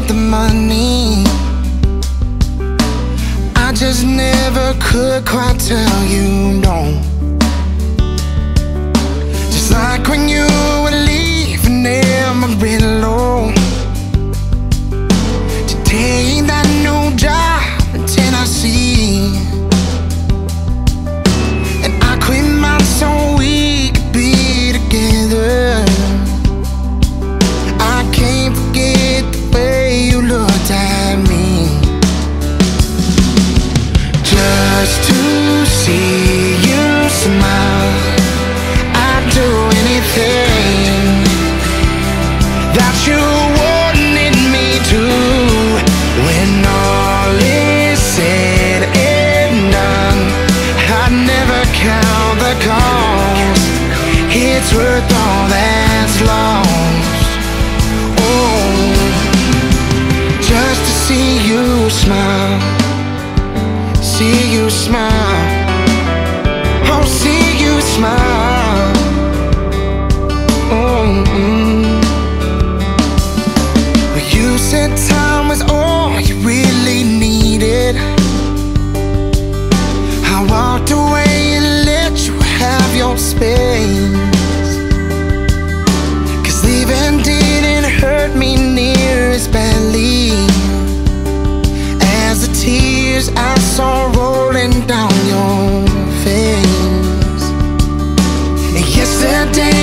up the money. I just never could quite tell you no. Just like when you were leaving Amarillo, today ain't that no job in Tennessee. And I quit mine so we could be together. I can't forget the way you looked at me. Just to see you smile, I'd do anything that you wanted me to. When all is said and done, I'd never count the cost. It's worth all that's lost. Oh, just to see you smile, see you smile, oh, see you smile. Oh, well, you said time was all you really needed. I walked away and let you have your space, 'cause leaving didn't hurt me near as badly as the tears I saw rolling down your face. And yesterday